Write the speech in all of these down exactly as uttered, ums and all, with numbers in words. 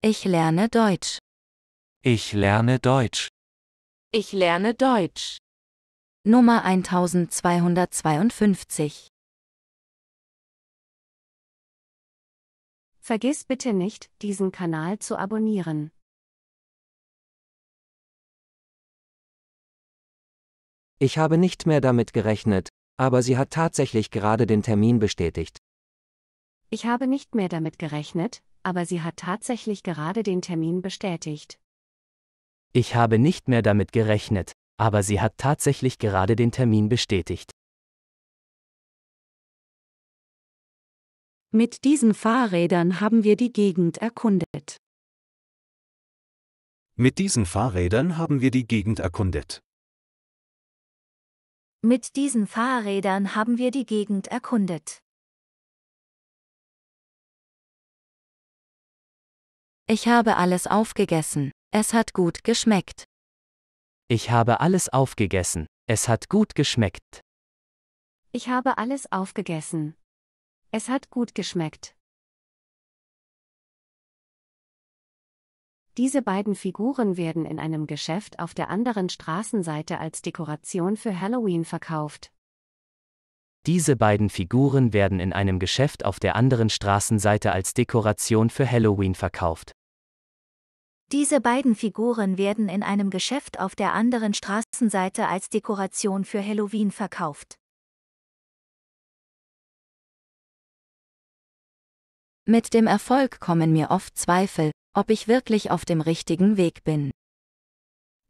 Ich lerne Deutsch. Ich lerne Deutsch. Ich lerne Deutsch. Nummer eintausendzweihundertzweiundfünfzig. Vergiss bitte nicht, diesen Kanal zu abonnieren. Ich habe nicht mehr damit gerechnet, aber sie hat tatsächlich gerade den Termin bestätigt. Ich habe nicht mehr damit gerechnet, aber sie hat tatsächlich gerade den Termin bestätigt. Ich habe nicht mehr damit gerechnet, aber sie hat tatsächlich gerade den Termin bestätigt. Mit diesen Fahrrädern haben wir die Gegend erkundet. Mit diesen Fahrrädern haben wir die Gegend erkundet. Mit diesen Fahrrädern haben wir die Gegend erkundet. Ich habe alles aufgegessen. Es hat gut geschmeckt. Ich habe alles aufgegessen. Es hat gut geschmeckt. Ich habe alles aufgegessen. Es hat gut geschmeckt. Diese beiden Figuren werden in einem Geschäft auf der anderen Straßenseite als Dekoration für Halloween verkauft. Diese beiden Figuren werden in einem Geschäft auf der anderen Straßenseite als Dekoration für Halloween verkauft. Diese beiden Figuren werden in einem Geschäft auf der anderen Straßenseite als Dekoration für Halloween verkauft. Mit dem Erfolg kommen mir oft Zweifel, ob ich wirklich auf dem richtigen Weg bin.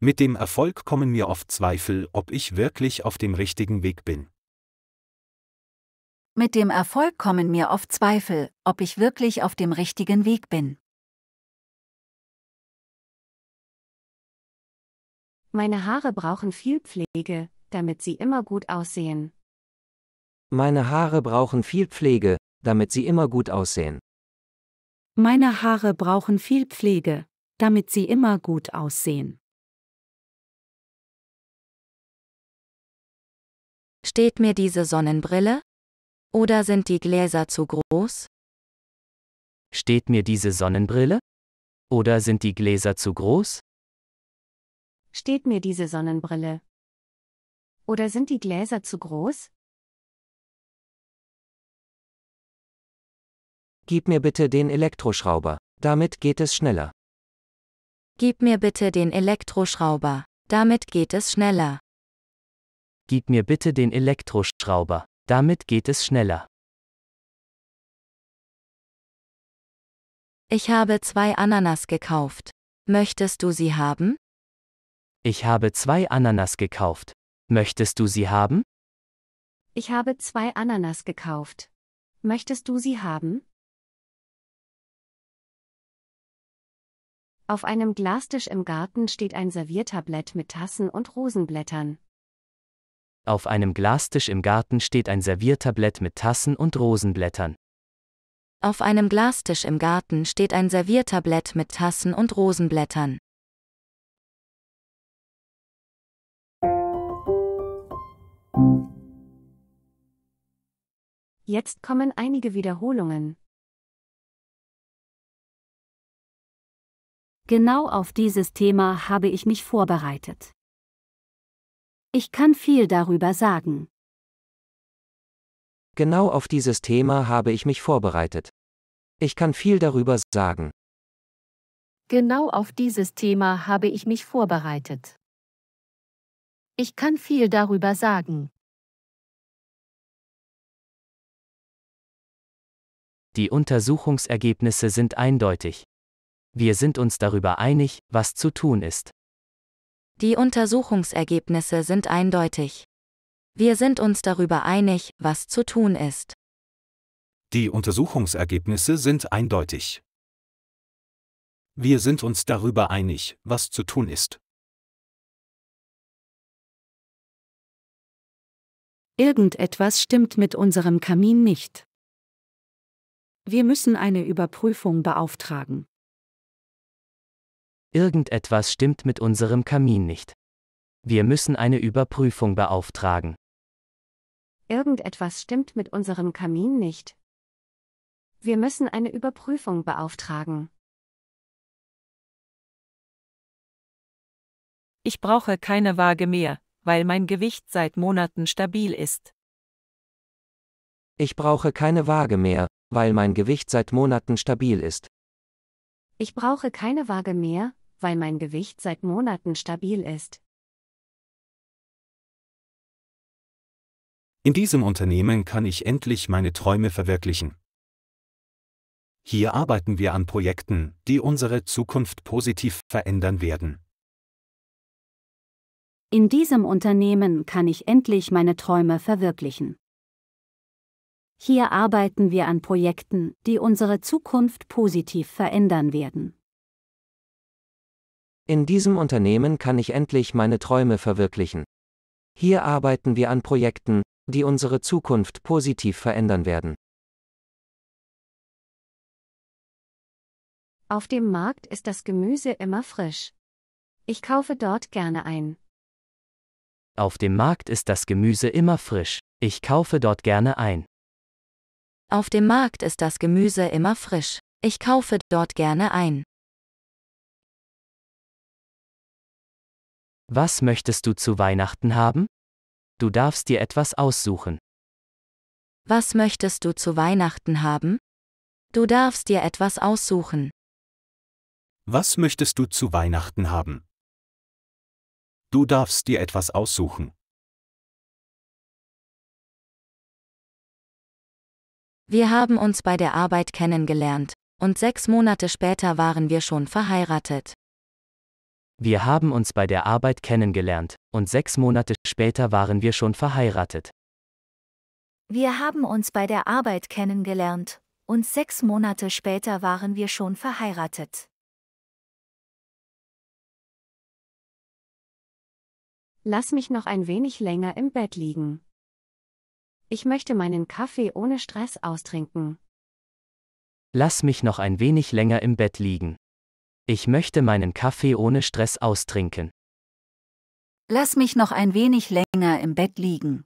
Mit dem Erfolg kommen mir oft Zweifel, ob ich wirklich auf dem richtigen Weg bin. Mit dem Erfolg kommen mir oft Zweifel, ob ich wirklich auf dem richtigen Weg bin. Meine Haare brauchen viel Pflege, damit sie immer gut aussehen. Meine Haare brauchen viel Pflege, damit sie immer gut aussehen. Meine Haare brauchen viel Pflege, damit sie immer gut aussehen. Steht mir diese Sonnenbrille? Oder sind die Gläser zu groß? Steht mir diese Sonnenbrille? Oder sind die Gläser zu groß? Steht mir diese Sonnenbrille? Oder sind die Gläser zu groß? Gib mir bitte den Elektroschrauber, damit geht es schneller. Gib mir bitte den Elektroschrauber, damit geht es schneller. Gib mir bitte den Elektroschrauber, damit geht es schneller. Ich habe zwei Ananas gekauft. Möchtest du sie haben? Ich habe zwei Ananas gekauft. Möchtest du sie haben? Ich habe zwei Ananas gekauft. Möchtest du sie haben? Auf einem Glastisch im Garten steht ein Serviertablett mit Tassen und Rosenblättern. Auf einem Glastisch im Garten steht ein Serviertablett mit Tassen und Rosenblättern. Auf einem Glastisch im Garten steht ein Serviertablett mit Tassen und Rosenblättern. Jetzt kommen einige Wiederholungen. Genau auf dieses Thema habe ich mich vorbereitet. Ich kann viel darüber sagen. Genau auf dieses Thema habe ich mich vorbereitet. Ich kann viel darüber sagen. Genau auf dieses Thema habe ich mich vorbereitet. Ich kann viel darüber sagen. Die Untersuchungsergebnisse sind eindeutig. Wir sind uns darüber einig, was zu tun ist. Die Untersuchungsergebnisse sind eindeutig. Wir sind uns darüber einig, was zu tun ist. Die Untersuchungsergebnisse sind eindeutig. Wir sind uns darüber einig, was zu tun ist. Irgendetwas stimmt mit unserem Kamin nicht. Wir müssen eine Überprüfung beauftragen. Irgendetwas stimmt mit unserem Kamin nicht. Wir müssen eine Überprüfung beauftragen. Irgendetwas stimmt mit unserem Kamin nicht. Wir müssen eine Überprüfung beauftragen. Ich brauche keine Waage mehr, weil mein Gewicht seit Monaten stabil ist. Ich brauche keine Waage mehr, weil mein Gewicht seit Monaten stabil ist. Ich brauche keine Waage mehr, weil mein Gewicht seit Monaten stabil ist. In diesem Unternehmen kann ich endlich meine Träume verwirklichen. Hier arbeiten wir an Projekten, die unsere Zukunft positiv verändern werden. In diesem Unternehmen kann ich endlich meine Träume verwirklichen. Hier arbeiten wir an Projekten, die unsere Zukunft positiv verändern werden. In diesem Unternehmen kann ich endlich meine Träume verwirklichen. Hier arbeiten wir an Projekten, die unsere Zukunft positiv verändern werden. Auf dem Markt ist das Gemüse immer frisch. Ich kaufe dort gerne ein. Auf dem Markt ist das Gemüse immer frisch. Ich kaufe dort gerne ein. Auf dem Markt ist das Gemüse immer frisch. Ich kaufe dort gerne ein. Was möchtest du zu Weihnachten haben? Du darfst dir etwas aussuchen. Was möchtest du zu Weihnachten haben? Du darfst dir etwas aussuchen. Was möchtest du zu Weihnachten haben? Du darfst dir etwas aussuchen. Wir haben uns bei der Arbeit kennengelernt, und sechs Monate später waren wir schon verheiratet. Wir haben uns bei der Arbeit kennengelernt, und sechs Monate später waren wir schon verheiratet. Wir haben uns bei der Arbeit kennengelernt, und sechs Monate später waren wir schon verheiratet. Lass mich noch ein wenig länger im Bett liegen. Ich möchte meinen Kaffee ohne Stress austrinken. Lass mich noch ein wenig länger im Bett liegen. Ich möchte meinen Kaffee ohne Stress austrinken. Lass mich noch ein wenig länger im Bett liegen.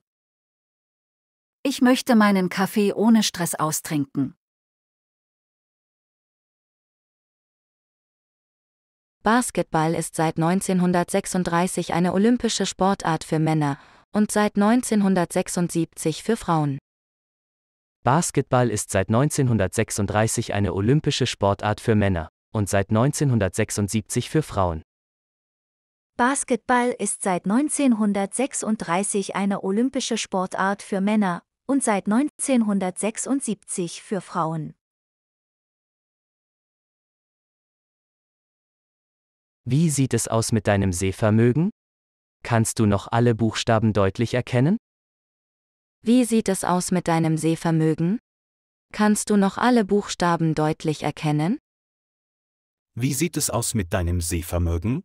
Ich möchte meinen Kaffee ohne Stress austrinken. Basketball ist seit neunzehnhundertsechsunddreißig eine olympische Sportart für Männer und seit neunzehnhundertsechsundsiebzig für Frauen. Basketball ist seit neunzehnhundertsechsunddreißig eine olympische Sportart für Männer und seit neunzehnhundertsechsundsiebzig für Frauen. Basketball ist seit neunzehnhundertsechsunddreißig eine olympische Sportart für Männer und seit neunzehnhundertsechsundsiebzig für Frauen. Wie sieht es aus mit deinem Sehvermögen? Kannst du noch alle Buchstaben deutlich erkennen? Wie sieht es aus mit deinem Sehvermögen? Kannst du noch alle Buchstaben deutlich erkennen? Wie sieht es aus mit deinem Sehvermögen?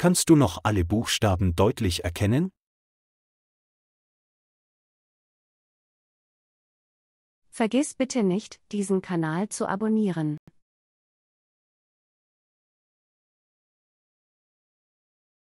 Kannst du noch alle Buchstaben deutlich erkennen? Vergiss bitte nicht, diesen Kanal zu abonnieren.